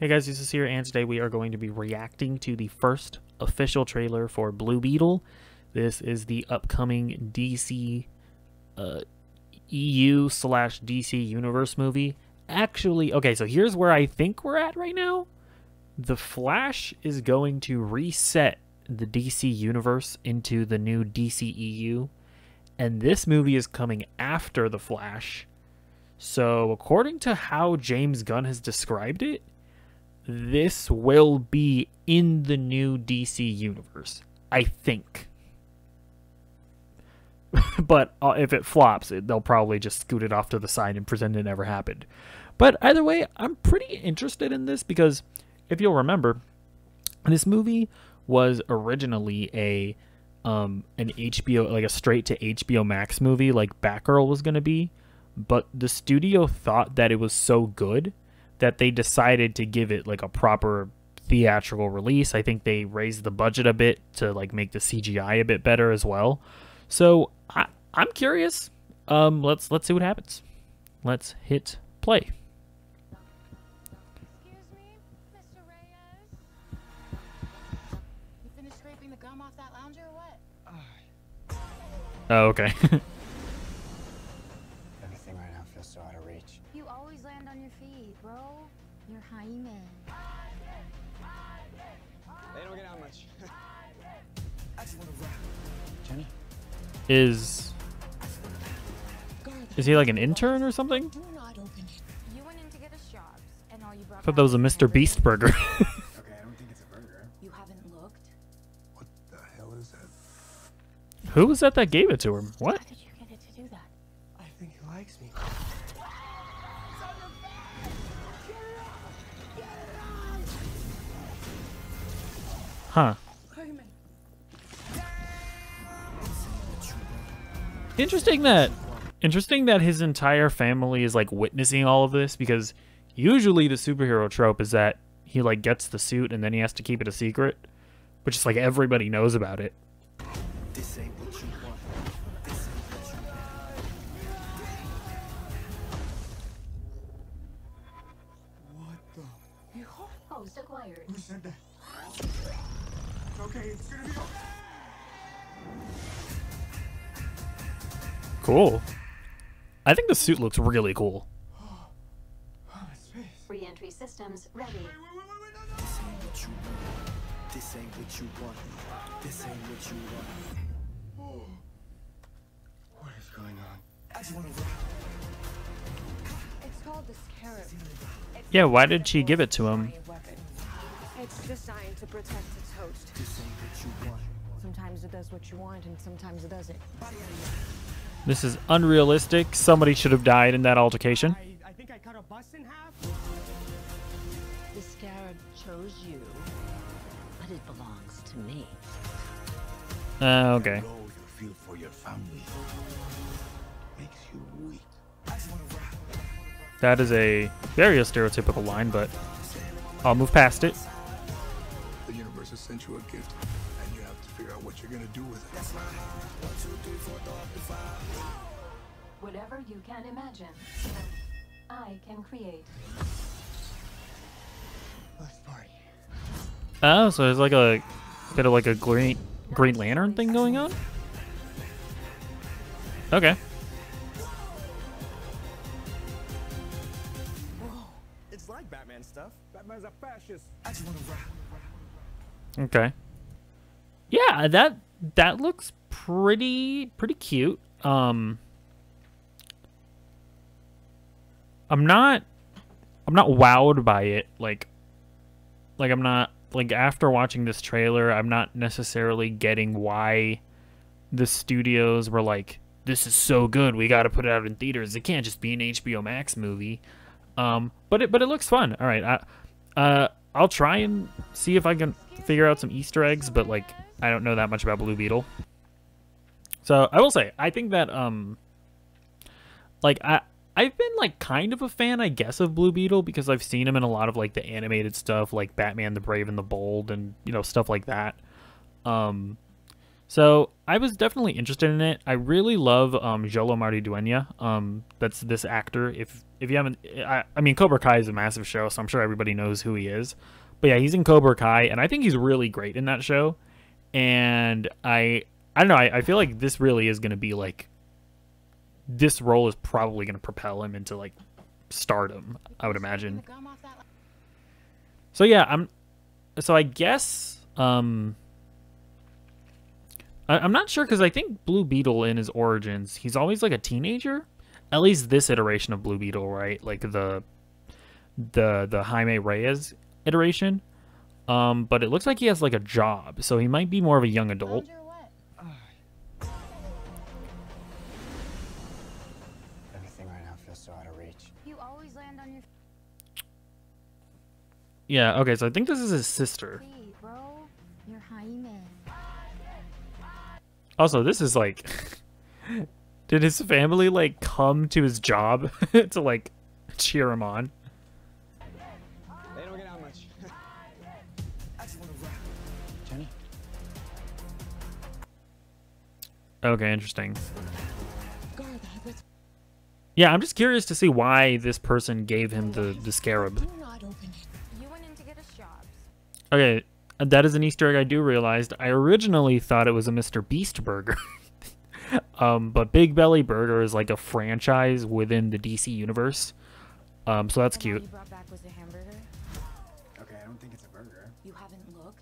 Hey guys, this is here, and today we are going to be reacting to the first official trailer for Blue Beetle. This is the upcoming DC EU/DC Universe movie. Actually, okay, so here's where I think we're at right now. The Flash is going to reset the DC Universe into the new DCEU, and this movie is coming after The Flash. So according to how James Gunn has described it, this will be in the new DC Universe, I think. But if it flops, they'll probably just scoot it off to the side and pretend it never happened. But either way, I'm pretty interested in this because, if you'll remember, this movie was originally a an HBO, like a straight to HBO Max movie, like Batgirl was going to be. But the studio thought that it was so good that they decided to give it like a proper theatrical release. I think they raised the budget a bit to like make the CGI a bit better as well. So I'm curious. Let's see what happens. Let's hit play. Excuse me, Mr. Reyes. You finished scraping the gum off that lounger or what? Oh, okay. Everything right now feels so out of reach. You always land on your feet, bro. You're Jaime. They don't get out much. I just want to rap. Jenny? Is he like an intern or something? You went in to get a shop, and all you brought, I thought that was a Mr. Beast burger. Okay, I don't think it's a burger. You haven't looked? What the hell is that? Who was that gave it to him? What? How did you get it to do that? I think he likes me. Huh. Interesting that his entire family is like witnessing all of this, because usually the superhero trope is that he like gets the suit and then he has to keep it a secret, but just like everybody knows about it. This ain't what you want. This ain't what you want. What the? Your whole post acquired. Who said that? Okay, it's gonna be okay. Cool. I think the suit looks really cool. Re-entry systems ready. This ain't what you want. This ain't what you want. This ain't what you want. What is going on? I just want to... It's called the Scarab. Yeah, why did she give it to him? It's designed to protect its host. This ain't what you want. Sometimes it does what you want and sometimes it doesn't. This is unrealistic. Somebody should have died in that altercation. I think I cut a bus in half. The Scarab chose you, but it belongs to me. Okay. You feel for your family. Makes you weak. That is a very stereotypical line, but I'll move past it. The universe has sent you a gift. What you're gonna do with it. That's right. 1, 2, 3, 4, 5. Whatever you can imagine, I can create. Let's party. Oh, so there's like a bit of like a Green Lantern thing going on? Okay. Whoa. It's like Batman stuff. Batman's a fascist. I just want to rap. Okay. Yeah, that looks pretty cute. I'm not wowed by it. Like I'm not, like, after watching this trailer, I'm not necessarily getting why the studios were like, this is so good, we got to put it out in theaters. It can't just be an HBO Max movie. But it looks fun. All right. I'll try and see if I can figure out some Easter eggs, but like I don't know that much about Blue Beetle. So I will say, I think that like I've been like kind of a fan, I guess, of Blue Beetle, because I've seen him in a lot of like the animated stuff, like Batman the Brave and the Bold, and you know, stuff like that. So I was definitely interested in it. I really love Xolo Maridueña. That's this actor. If you haven't, I mean, Cobra Kai is a massive show, so I'm sure everybody knows who he is. But yeah, he's in Cobra Kai, and I think he's really great in that show. And I don't know. I feel like this really is going to be like, this role is probably going to propel him into like stardom, I would imagine. So yeah, so I guess I'm not sure, because I think Blue Beetle in his origins, he's always like a teenager. At least this iteration of Blue Beetle, right? Like the Jaime Reyes iteration. But it looks like he has like a job, so he might be more of a young adult. Yeah, okay, so I think this is his sister. Also, this is like... Did his family, like, come to his job to, like, cheer him on? They don't get out much. Jenny? Okay, interesting. Yeah, I'm just curious to see why this person gave him the scarab. Okay, that is an Easter egg I do realized. I originally thought it was a Mr. Beast burger. But Big Belly Burger is like a franchise within the DC Universe. So that's cute. Okay, I don't think it's a burger. You haven't looked?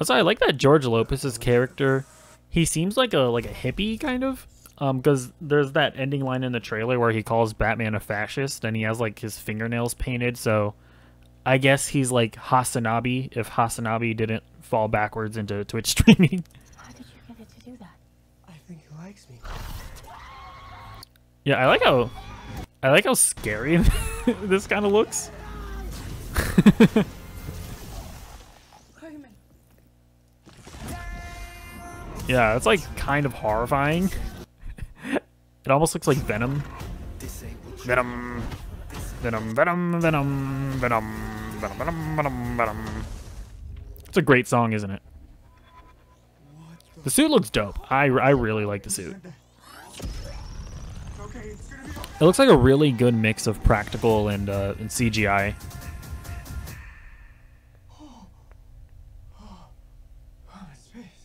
Also, I like that George Lopez's character. He seems like a hippie, kind of. Because there's that ending line in the trailer where he calls Batman a fascist, and he has like his fingernails painted, so... I guess he's like Hasanabi, if Hasanabi didn't fall backwards into Twitch streaming. How did you get it to do that? I think he likes me. Yeah, I like how scary this kind of looks. Yeah, it's like kind of horrifying. It almost looks like Venom. Venom. Venom, Venom, Venom, Venom, Venom, Venom, Venom, Venom. It's a great song, isn't it? The suit looks dope. I really like the suit. It looks like a really good mix of practical and CGI.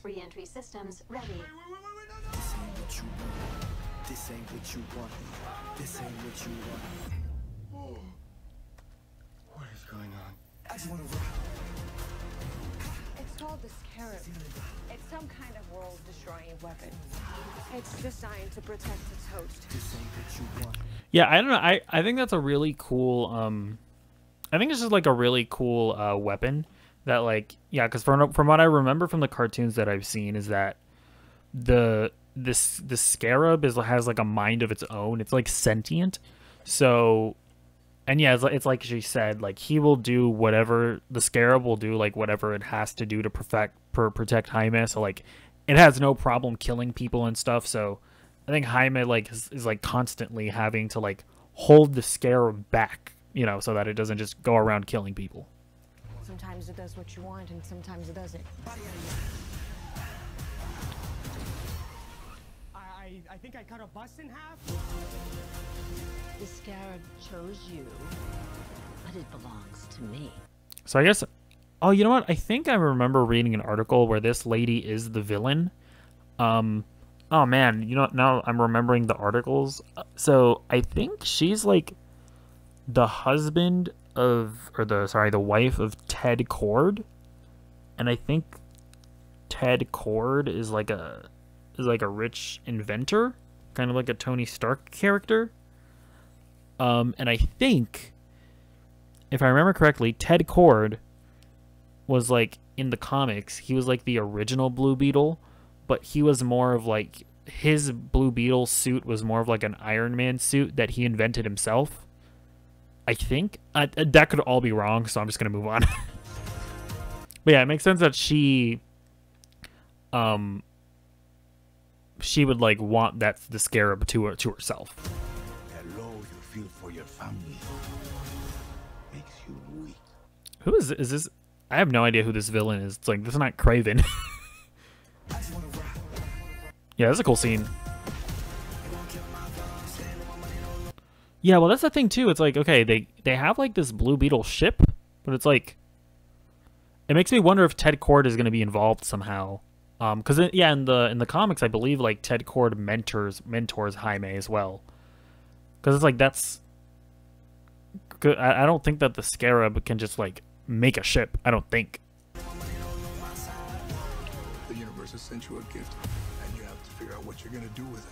Re-entry systems ready. This ain't what you want. This ain't what you want. This ain't what you want. What is going on? I just want to run. It's called the Scarab. It's some kind of world-destroying weapon. It's designed to protect its host. Yeah, I don't know. I think that's a really cool. I think this is like a really cool weapon that, like, yeah, because from what I remember from the cartoons that I've seen is that the Scarab has like a mind of its own. It's like sentient. So, and yeah, it's like she said, like, he will do whatever, the Scarab will do, like, whatever it has to do to protect Jaime. So, like, it has no problem killing people and stuff. So, I think Jaime, like, is like, constantly having to, like, hold the Scarab back, you know, so that it doesn't just go around killing people. Sometimes it does what you want, and sometimes it doesn't. I think I cut a bus in half. The Scarab chose you, but it belongs to me. So I guess, oh, you know what? I think I remember reading an article where this lady is the villain. Oh man, you know what? Now I'm remembering the articles. So I think she's like the husband of, or the wife of Ted Kord, and I think Ted Kord is like a rich inventor, kind of like a Tony Stark character. And I think, if I remember correctly, Ted Kord was, like, in the comics, he was, like, the original Blue Beetle, but he was more of, like, his Blue Beetle suit was more of, like, an Iron Man suit that he invented himself, I think. That could all be wrong, so I'm just going to move on. But, yeah, it makes sense that she would, like, want the Scarab to herself. For your family makes you weak. Who is this? I have no idea who this villain is. It's like, this is not Craven. I just want to rap. Yeah, that's a cool scene. Yeah, well, that's the thing, too. It's like, okay, they have, like, this Blue Beetle ship, but it's like... It makes me wonder if Ted Kord is going to be involved somehow. Because, yeah, in the comics, I believe, like, Ted Kord mentors Jaime as well. Because it's like, that's... I don't think that the Scarab can just, like, make a ship. I don't think. The universe has sent you a gift, and you have to figure out what you're going to do with it.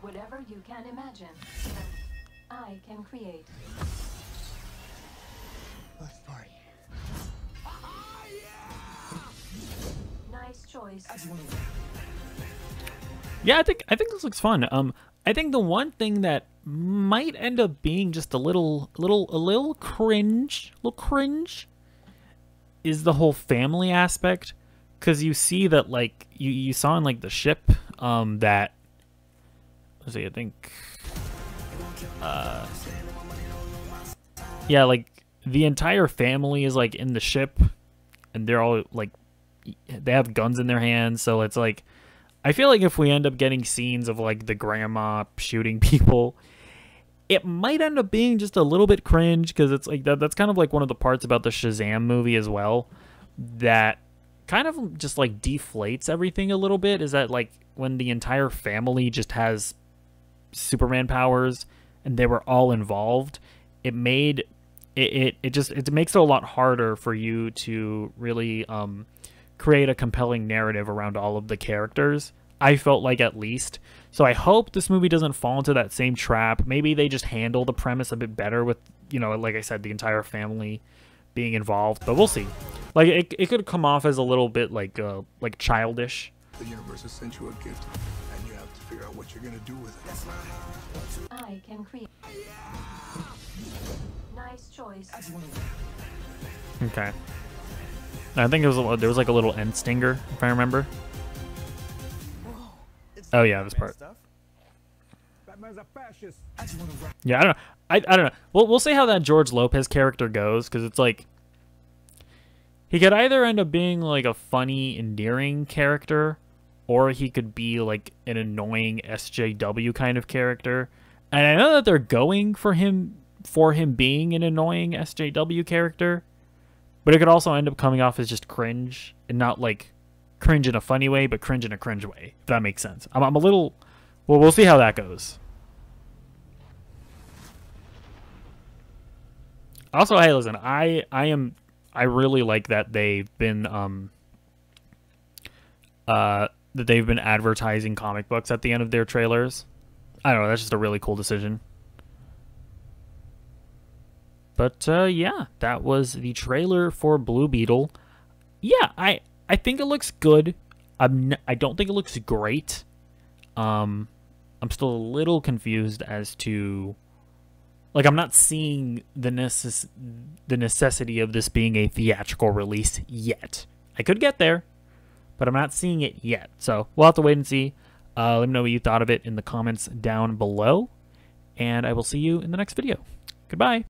Whatever you can imagine, I can create. Let's party. Oh, yeah! Nice choice. Yeah, I think this looks fun. I think the one thing that might end up being just a little cringe, is the whole family aspect, because you see that, like, you saw in, like, the ship, that, let's see, I think, yeah, like, the entire family is, like, in the ship, and they're all, like, they have guns in their hands, so it's like, I feel like if we end up getting scenes of, like, the grandma shooting people, it might end up being just a little bit cringe, because it's like that's kind of like one of the parts about the Shazam movie as well that kind of just, like, deflates everything a little bit, is that, like, when the entire family just has Superman powers and they were all involved, it makes it a lot harder for you to really create a compelling narrative around all of the characters, I felt like, at least. So I hope this movie doesn't fall into that same trap. Maybe they just handle the premise a bit better with, you know, like I said, the entire family being involved, but we'll see. Like, it could come off as a little bit like childish. The universe has sent you a gift, and you have to figure out what you're gonna do with it. I can create. Yeah! Nice choice. Okay. I think it was there was like a little end stinger, if I remember. Oh yeah, this part. Yeah, I don't know. We'll see how that George Lopez character goes, because it's like he could either end up being like a funny, endearing character, or he could be like an annoying SJW kind of character. And I know that they're going for him being an annoying SJW character. But it could also end up coming off as just cringe, and not like cringe in a funny way, but cringe in a cringe way, if that makes sense. I'm a little... Well, we'll see how that goes. Also, hey, listen, I really like that they've been advertising comic books at the end of their trailers. I don't know, that's just a really cool decision. But, yeah, that was the trailer for Blue Beetle. Yeah, I think it looks good. I don't think it looks great. I'm still a little confused as to... Like, I'm not seeing the necessity of this being a theatrical release yet. I could get there, but I'm not seeing it yet. So, we'll have to wait and see. Let me know what you thought of it in the comments down below. And I will see you in the next video. Goodbye.